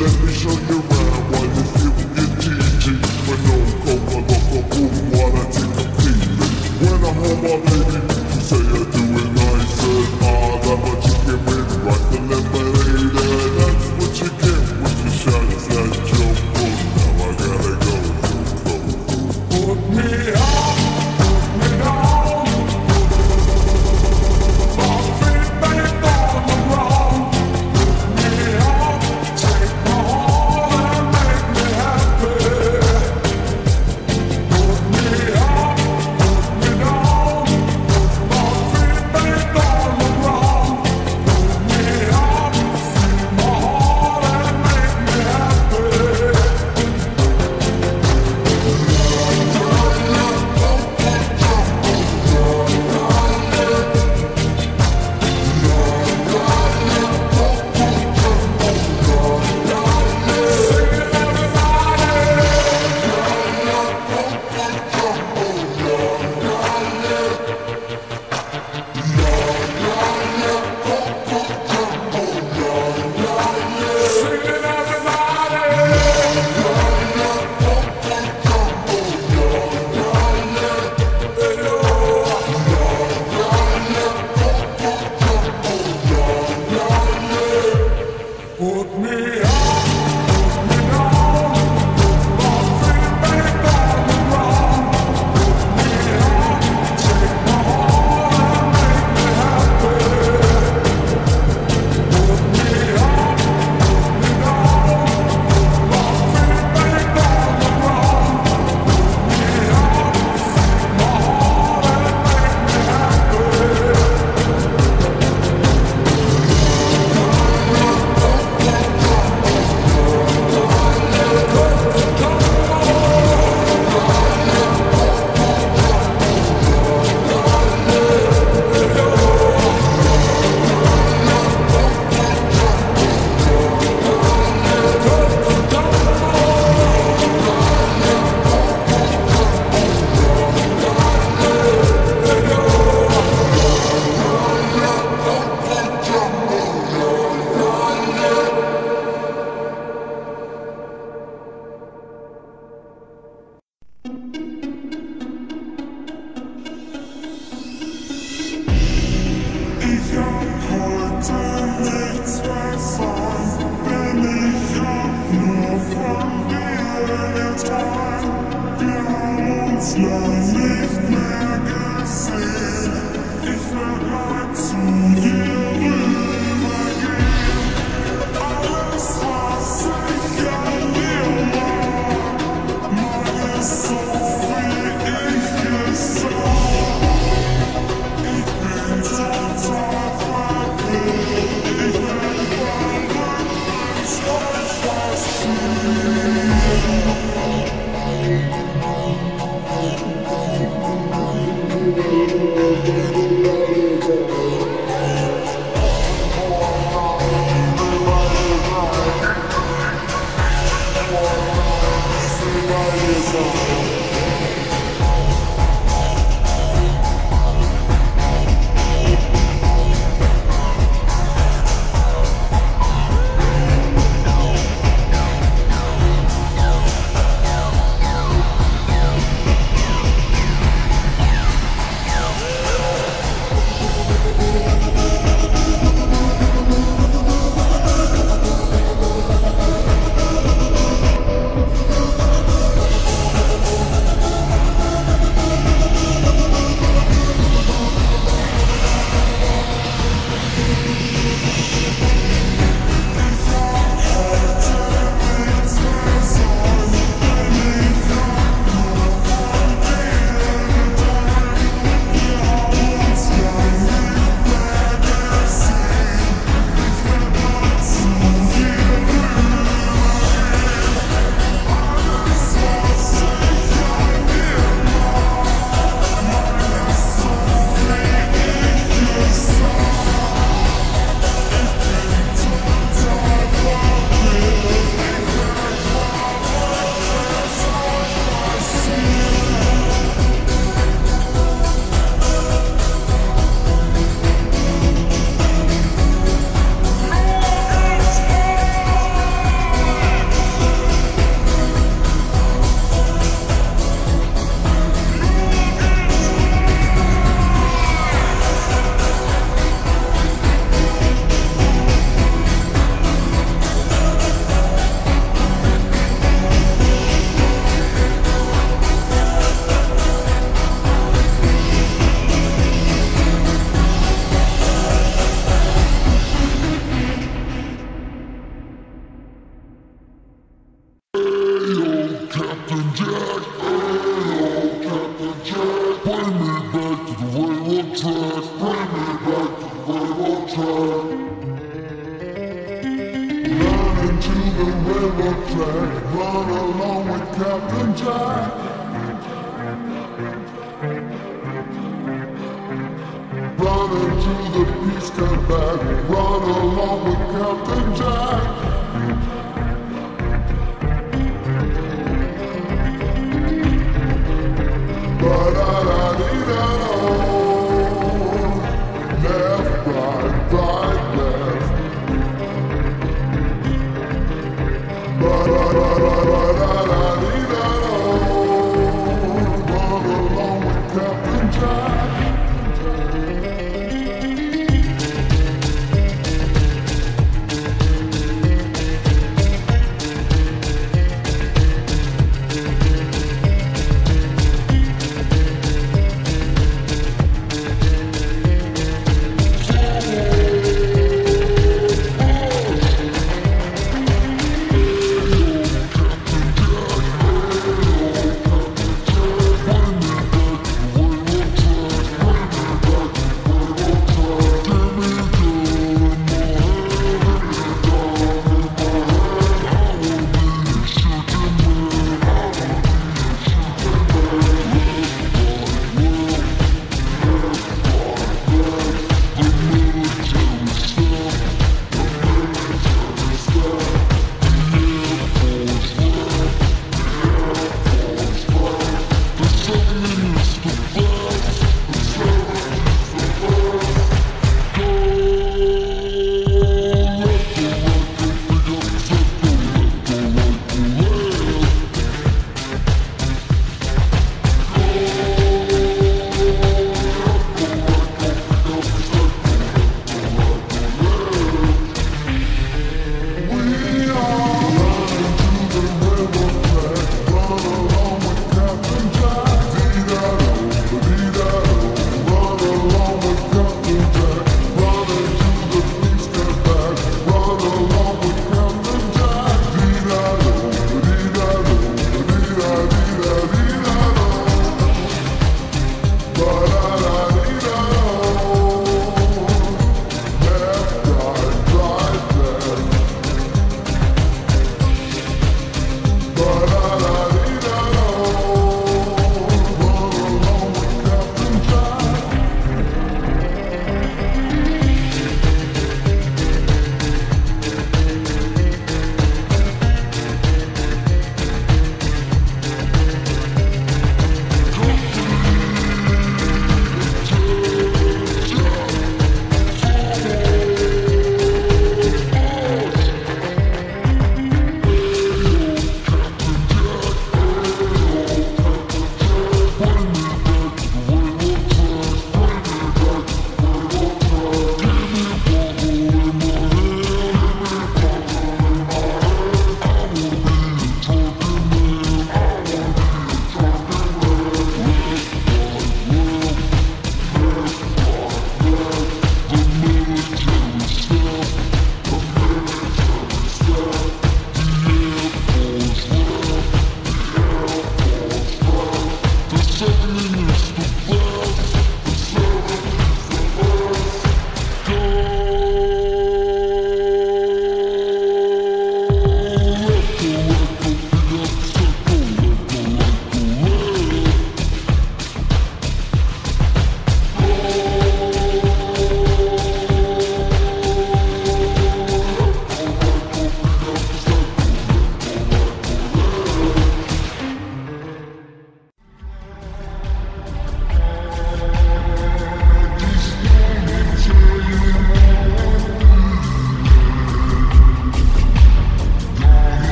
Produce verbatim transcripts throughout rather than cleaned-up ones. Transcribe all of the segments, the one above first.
let me show you around while you feel your T G. But no, go, go, go, boom, while I take a peek. When I hold my baby, she say I do it nicer. All that my chicken with rice and lemonade. That's what you get when you shout at your phone. Now I gotta go, go, go, put me out.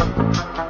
We'll be right back.